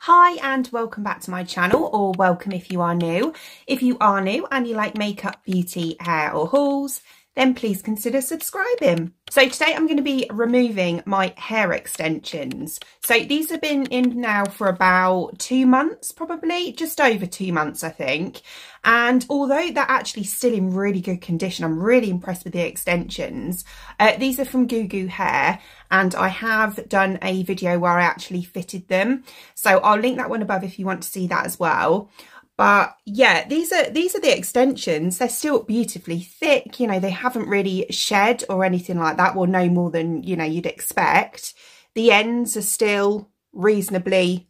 Hi and welcome back to my channel, or welcome if you are new. If you are new and you like makeup, beauty, hair or hauls, then please consider subscribing. So today I'm going to be removing my hair extensions. So these have been in now for about 2 months, probably just over 2 months I think, and although they're actually still in really good condition, I'm really impressed with the extensions. These are from Goo Goo Hair, and I have done a video where I actually fitted them, so I'll link that one above if you want to see that as well. But yeah, these are the extensions. They're still beautifully thick, you know, they haven't really shed or anything like that, well, no more than, you know, you'd expect. The ends are still reasonably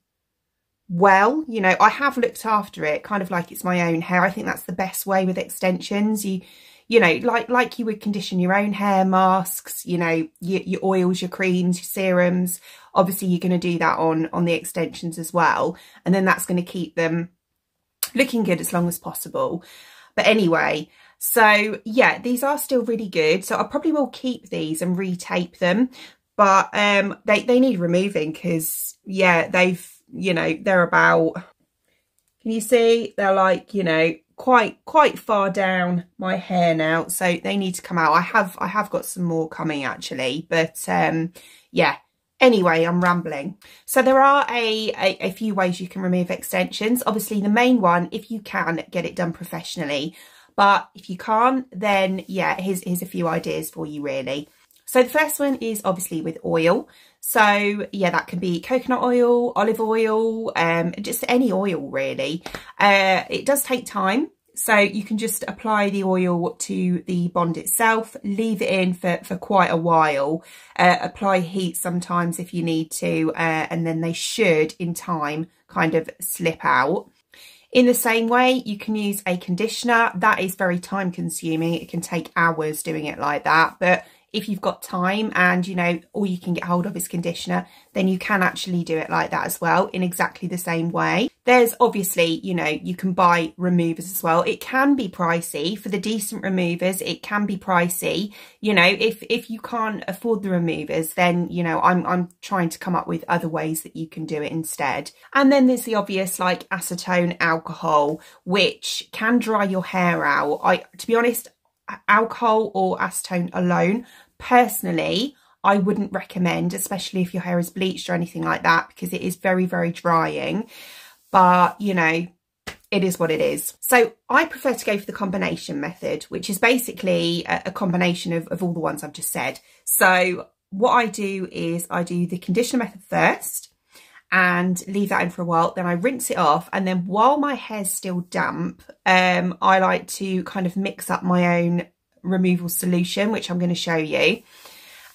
well, you know, I have looked after it kind of like it's my own hair. I think that's the best way with extensions. You know, like you would condition your own hair, masks, you know, your oils, your creams, your serums. Obviously you're going to do that on the extensions as well, and then that's going to keep them looking good as long as possible. But anyway, so yeah, these are still really good, so I probably will keep these and retape them, but they need removing because yeah, they've, you know, they're about, can you see, they're like, you know, quite far down my hair now, so they need to come out. I have got some more coming actually, but yeah. Anyway, I'm rambling. So there are a few ways you can remove extensions. Obviously, the main one, if you can, get it done professionally. But if you can't, then yeah, here's a few ideas for you really. So the first one is obviously with oil. So yeah, that can be coconut oil, olive oil, just any oil really. It does take time. So you can just apply the oil to the bond itself, leave it in for quite a while, apply heat sometimes if you need to, and then they should in time kind of slip out. In the same way, you can use a conditioner. That is very time consuming. It can take hours doing it like that. But if you've got time and, you know, all you can get hold of is conditioner, then you can actually do it like that as well in exactly the same way. There's obviously, you know, you can buy removers as well. It can be pricey. For the decent removers, it can be pricey. You know, if you can't afford the removers, then, you know, I'm trying to come up with other ways that you can do it instead. And then there's the obvious, like acetone alcohol, which can dry your hair out. To be honest, alcohol or acetone alone, personally, I wouldn't recommend, especially if your hair is bleached or anything like that, because it is very, very drying. But, you know, it is what it is. So I prefer to go for the combination method, which is basically a combination of all the ones I've just said. So what I do is I do the conditioner method first and leave that in for a while, then I rinse it off, and then while my hair's still damp, I like to kind of mix up my own removal solution, which I'm going to show you,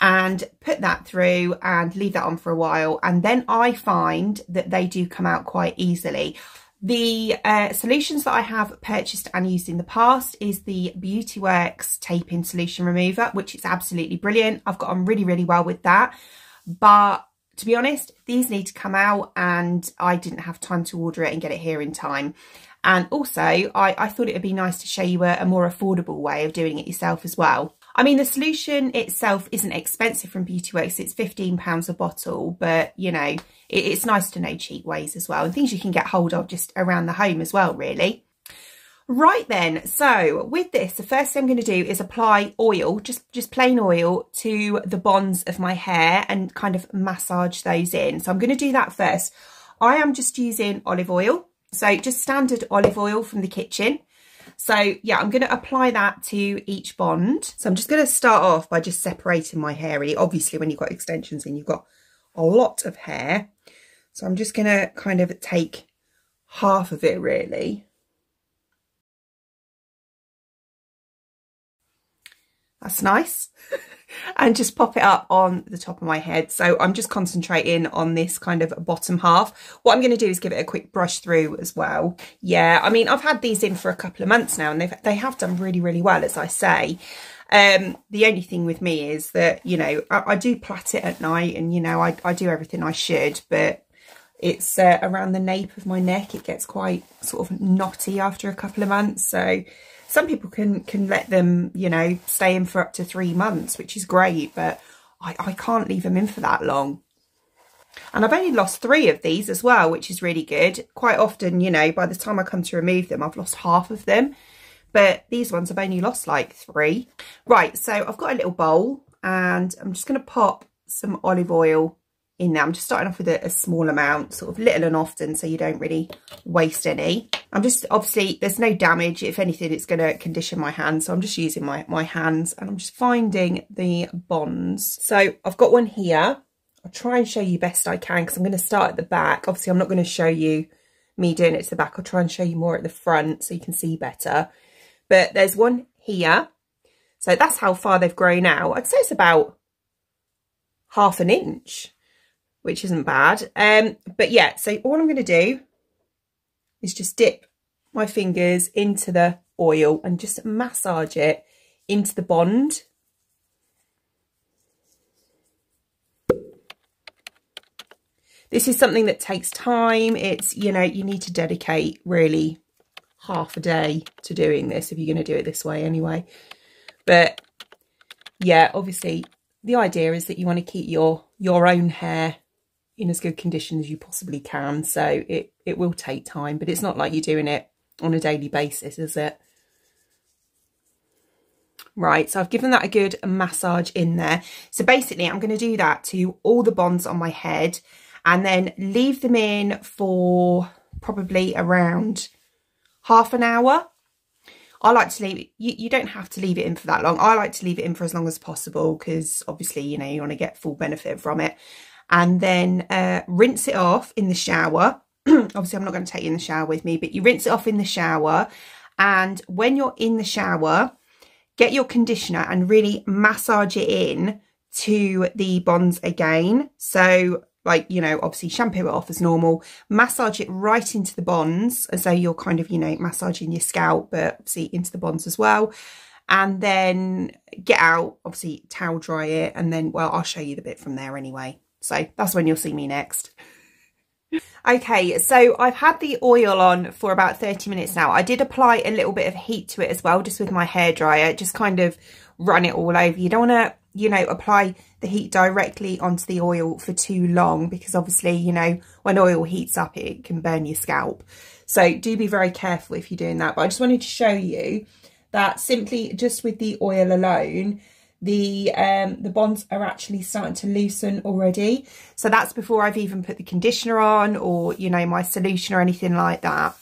and put that through and leave that on for a while, and then I find that they do come out quite easily. The solutions that I have purchased and used in the past is the Beauty Works Tape-In Solution Remover, which is absolutely brilliant. I've got on really, really well with that, but to be honest, these need to come out and I didn't have time to order it and get it here in time. And also, I thought it would be nice to show you a more affordable way of doing it yourself as well. I mean, the solution itself isn't expensive from Beauty Works. It's £15 a bottle, but, you know, it's nice to know cheap ways as well, and things you can get hold of just around the home as well, really. Right then, so with this, the first thing I'm going to do is apply oil, just plain oil, to the bonds of my hair and kind of massage those in. So I'm going to do that first. I am just using olive oil, so just standard olive oil from the kitchen. So yeah, I'm going to apply that to each bond. So I'm just going to start off by just separating my hair really. Obviously when you've got extensions and you've got a lot of hair, so I'm just going to kind of take half of it really. That's nice. And just pop it up on the top of my head. So I'm just concentrating on this kind of bottom half. What I'm going to do is give it a quick brush through as well. Yeah, I mean, I've had these in for a couple of months now, and they have done really, really well, as I say. The only thing with me is that, you know, I do plait it at night, and, you know, I do everything I should, but It's around the nape of my neck. It gets quite sort of knotty after a couple of months. So some people can let them, you know, stay in for up to 3 months, which is great. But I can't leave them in for that long. And I've only lost 3 of these as well, which is really good. Quite often, you know, by the time I come to remove them, I've lost half of them. But these ones I've only lost like 3. Right, so I've got a little bowl and I'm just going to pop some olive oil in there. I'm just starting off with a small amount, sort of little and often, so you don't really waste any. I'm just, obviously, there's no damage. If anything, it's going to condition my hands. So I'm just using my hands and I'm just finding the bonds. So I've got one here. I'll try and show you best I can because I'm going to start at the back. Obviously, I'm not going to show you me doing it to the back. I'll try and show you more at the front so you can see better. But there's one here. So that's how far they've grown out. I'd say it's about half an inch, which isn't bad. But yeah, so all I'm going to do is just dip my fingers into the oil and just massage it into the bond. This is something that takes time. It's, you know, you need to dedicate really half a day to doing this if you're going to do it this way anyway. But yeah, obviously the idea is that you want to keep your own hair in as good condition as you possibly can. So it will take time, but it's not like you're doing it on a daily basis, is it? Right, so I've given that a good massage in there. So basically I'm going to do that to all the bonds on my head. And then leave them in for probably around half an hour. I like to leave, you don't have to leave it in for that long. I like to leave it in for as long as possible because obviously, you know, you want to get full benefit from it. And then rinse it off in the shower. Obviously, I'm not going to take you in the shower with me, but you rinse it off in the shower. And when you're in the shower, get your conditioner and really massage it in to the bonds again. So, like, you know, obviously shampoo it off as normal, massage it right into the bonds as though you're kind of, you know, massaging your scalp, but obviously into the bonds as well. And then get out, obviously towel dry it. And then, well, I'll show you the bit from there anyway. So that's when you'll see me next. Okay, so I've had the oil on for about 30 minutes now. I did apply a little bit of heat to it as well, just with my hairdryer, just kind of run it all over. You don't want to, you know, apply the heat directly onto the oil for too long because obviously, you know, when oil heats up, it can burn your scalp. So do be very careful if you're doing that. But I just wanted to show you that simply just with the oil alone, the bonds are actually starting to loosen already. So that's before I've even put the conditioner on or, you know, my solution or anything like that.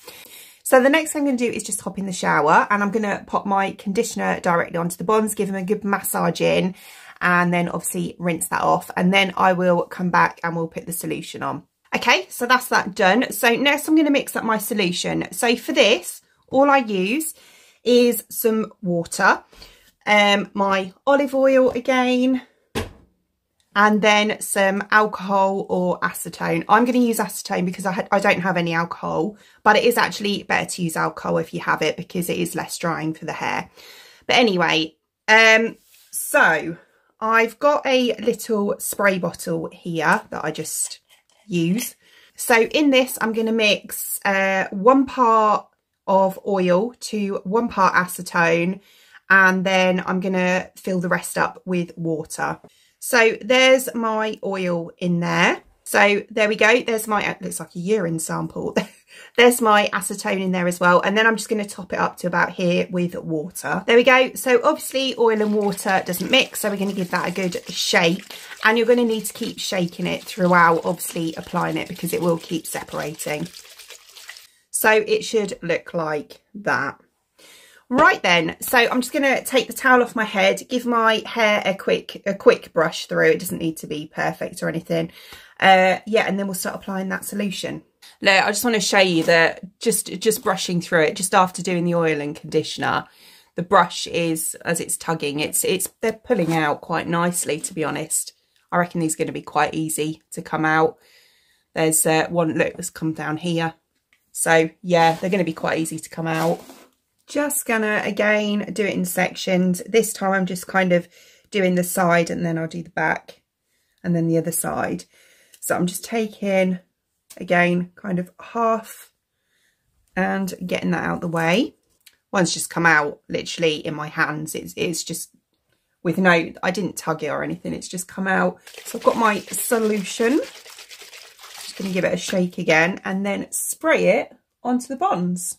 So the next thing I'm going to do is just hop in the shower and I'm going to pop my conditioner directly onto the bonds, give them a good massage in and then obviously rinse that off. And then I will come back and we'll put the solution on. Okay, so that's that done. So next I'm going to mix up my solution. So for this, all I use is some water, my olive oil again, and then some alcohol or acetone. I'm going to use acetone because I don't have any alcohol, but it is actually better to use alcohol if you have it because it is less drying for the hair. But anyway, so I've got a little spray bottle here that I just use. So in this, I'm going to mix 1 part of oil to 1 part acetone, and then I'm going to fill the rest up with water. So there's my oil in there. So there we go. There's my, it looks like a urine sample. There's my acetone in there as well. And then I'm just going to top it up to about here with water. There we go. So obviously oil and water doesn't mix. So we're going to give that a good shake. And you're going to need to keep shaking it throughout, obviously applying it because it will keep separating. So it should look like that. Right then, so I'm just going to take the towel off my head, give my hair a quick brush through. It doesn't need to be perfect or anything. Yeah, and then we'll start applying that solution. Look, I just want to show you that just brushing through it, just after doing the oil and conditioner, the brush is, as it's tugging, they're pulling out quite nicely, to be honest. I reckon these are going to be quite easy to come out. There's one, look, that's come down here. So, yeah, they're going to be quite easy to come out. Just gonna again do it in sections. This time I'm just kind of doing the side and then I'll do the back and then the other side. So I'm just taking Again, kind of half and getting that out the way. One's just come out literally in my hands. It's just with no, I didn't tug it or anything. It's just come out. So I've got my solution. Just going to give it a shake again and then spray it onto the bonds.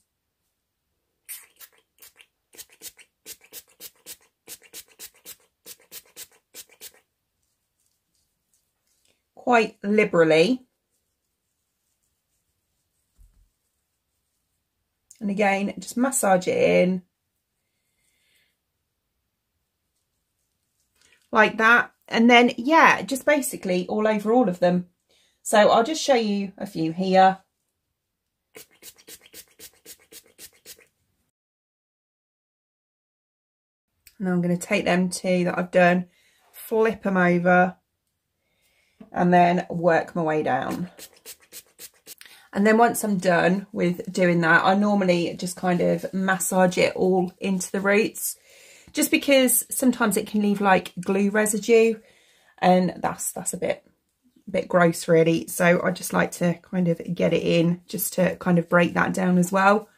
Quite liberally. And again, just massage it in. Like that. And then, yeah, just basically all over all of them. So I'll just show you a few here. And I'm going to take them two that I've done, flip them over, and then work my way down. And then once I'm done with doing that, I normally just kind of massage it all into the roots, just because sometimes it can leave like glue residue, and that's a bit gross really. So I just like to kind of get it in just to kind of break that down as well.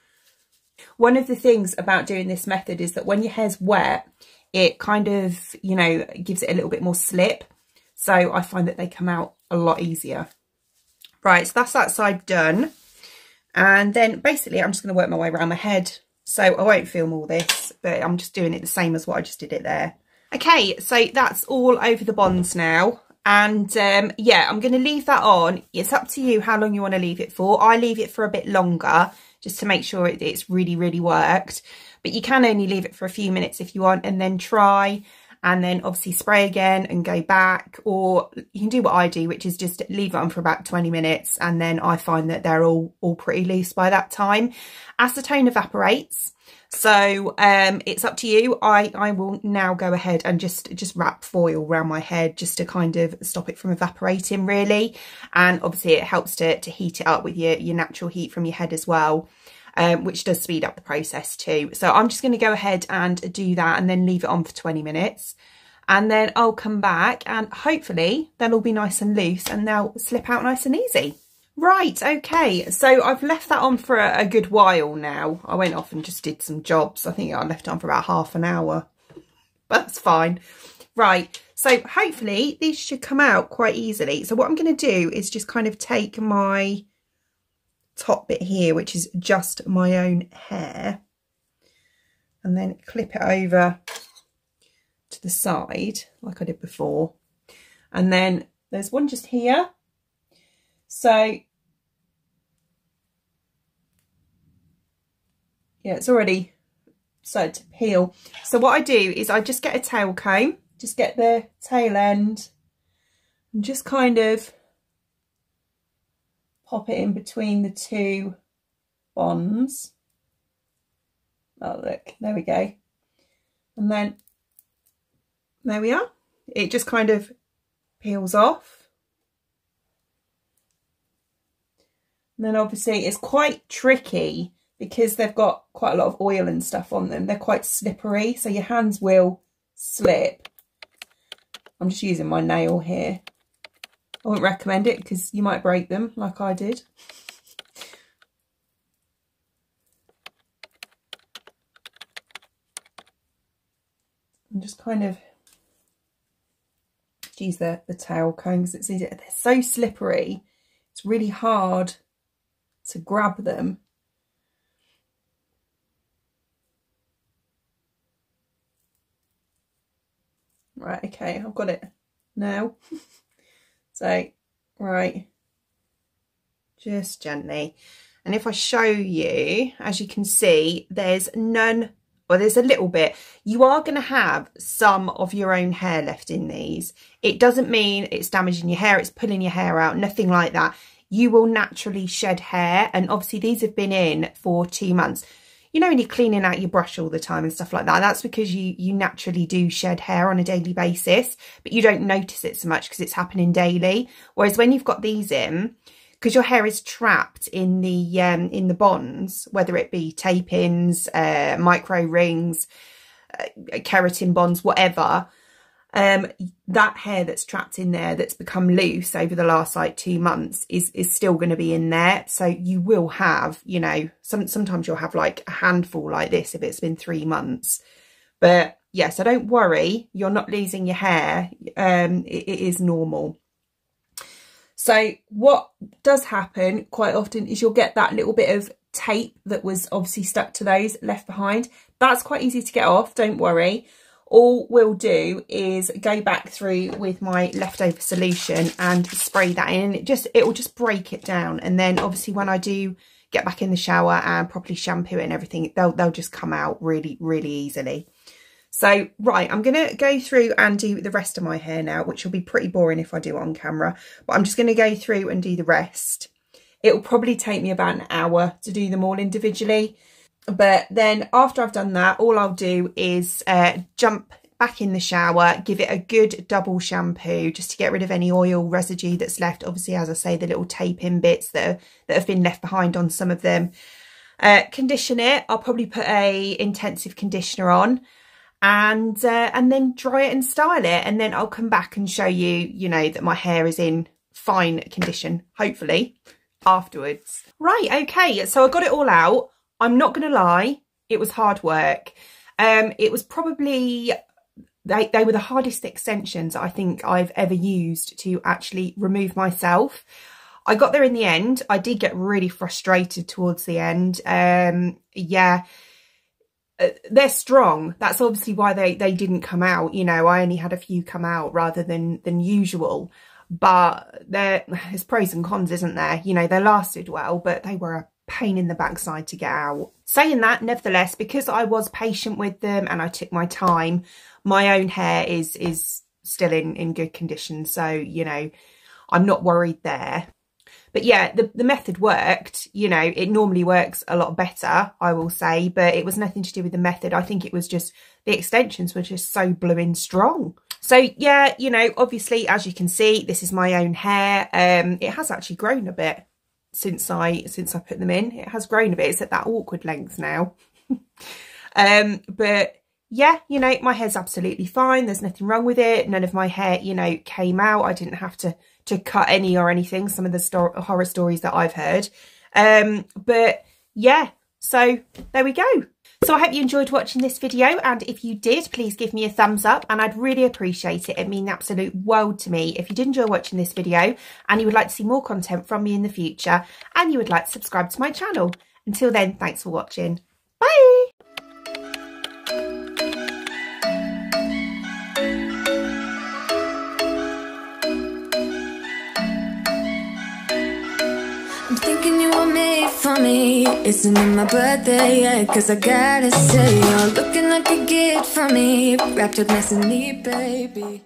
One of the things about doing this method is that when your hair's wet, it kind of, you know, gives it a little bit more slip. So I find that they come out a lot easier. Right, so that's that side done. And then basically I'm just going to work my way around my head. So I won't film all this, but I'm just doing it the same as what I just did it there. Okay, so that's all over the bonds now. And yeah, I'm going to leave that on. It's up to you how long you want to leave it for. I leave it for a bit longer just to make sure it's really, really worked. But you can only leave it for a few minutes if you want, and then try. And then obviously spray again and go back, or you can do what I do, which is just leave it on for about 20 minutes. And then I find that they're all pretty loose by that time. Acetone evaporates. So it's up to you. I will now go ahead and just wrap foil around my head just to kind of stop it from evaporating really. And obviously it helps to heat it up with your natural heat from your head as well. Which does speed up the process too. So I'm just going to go ahead and do that and then leave it on for 20 minutes. And then I'll come back and hopefully they'll all be nice and loose and they'll slip out nice and easy. Right, okay, so I've left that on for a good while now. I went off and just did some jobs. I think I left it on for about half an hour, but that's fine. Right, so hopefully these should come out quite easily. So what I'm going to do is just kind of take my top bit here, which is just my own hair, and then clip it over to the side like I did before. And then there's one just here, so yeah, it's already started to peel. So what I do is I just get a tail comb, just get the tail end and just kind of pop it in between the two bonds. Oh look, there we go. And then there we are. It just kind of peels off. And then obviously it's quite tricky because they've got quite a lot of oil and stuff on them. They're quite slippery, so your hands will slip. I'm just using my nail here. I wouldn't recommend it because you might break them like I did. And just kind of use the tail comb because it's easier. They're so slippery. It's really hard to grab them. Right, okay, I've got it now. So, right, just gently. And if I show you, as you can see, there's none, or there's a little bit. You are going to have some of your own hair left in these. It doesn't mean it's damaging your hair, it's pulling your hair out, nothing like that. You will naturally shed hair. And obviously these have been in for 2 months. You know, when you're cleaning out your brush all the time and stuff like that, that's because you naturally do shed hair on a daily basis, but you don't notice it so much because it's happening daily. Whereas when you've got these in, because your hair is trapped in the bonds, whether it be tape-ins, micro rings, keratin bonds, whatever, that hair that's trapped in there that's become loose over the last like 2 months is still going to be in there. So you will have, you know, sometimes you'll have like a handful like this if it's been 3 months. But yeah, so don't worry, you're not losing your hair. It is normal. So what does happen quite often is you'll get that little bit of tape that was obviously stuck to those left behind. That's quite easy to get off, don't worry. All we'll do is go back through with my leftover solution and spray that in. It will just break it down, and then obviously when I do get back in the shower and properly shampoo it and everything, they'll just come out really easily. So right, I'm gonna go through and do the rest of my hair now, which will be pretty boring if I do it on camera, but I'm just gonna go through and do the rest. It'll probably take me about an hour to do them all individually. But then after I've done that, all I'll do is jump back in the shower, give it a good double shampoo just to get rid of any oil residue that's left. Obviously, as I say, the little tape-in bits that have been left behind on some of them. Condition it. I'll probably put a intensive conditioner on, and then dry it and style it. And then I'll come back and show you, you know, that my hair is in fine condition, hopefully, afterwards. Right, okay, so I got it all out. I'm not going to lie, it was hard work. It was probably, they were the hardest extensions I think I've ever used to actually remove myself. I got there in the end. I did get really frustrated towards the end. Yeah, they're strong. That's obviously why they didn't come out. You know, I only had a few come out rather than usual. But there's pros and cons, isn't there? You know, they lasted well, but they were a pain in the backside to get out. Saying that, nevertheless, because I was patient with them and I took my time, my own hair is still in good condition. So, you know, I'm not worried there. But yeah, the method worked. You know, it normally works a lot better, I will say, but it was nothing to do with the method. I think it was just the extensions were just so blooming strong. So yeah, you know, obviously, as you can see, this is my own hair. It has actually grown a bit since I put them in. It has grown a bit. It's at that awkward length now. But yeah, you know, my hair's absolutely fine. There's nothing wrong with it. None of my hair, you know, came out. I didn't have to cut any or anything, some of the horror stories that I've heard. But yeah, so there we go. So I hope you enjoyed watching this video, and if you did, please give me a thumbs up and I'd really appreciate it. It'd mean an absolute world to me. If you did enjoy watching this video and you would like to see more content from me in the future, and you would like to subscribe to my channel. Until then, thanks for watching. Bye! For me, isn't it my birthday yet? Cause I gotta say, you're looking like a gift for me, wrapped up nice and neat, baby.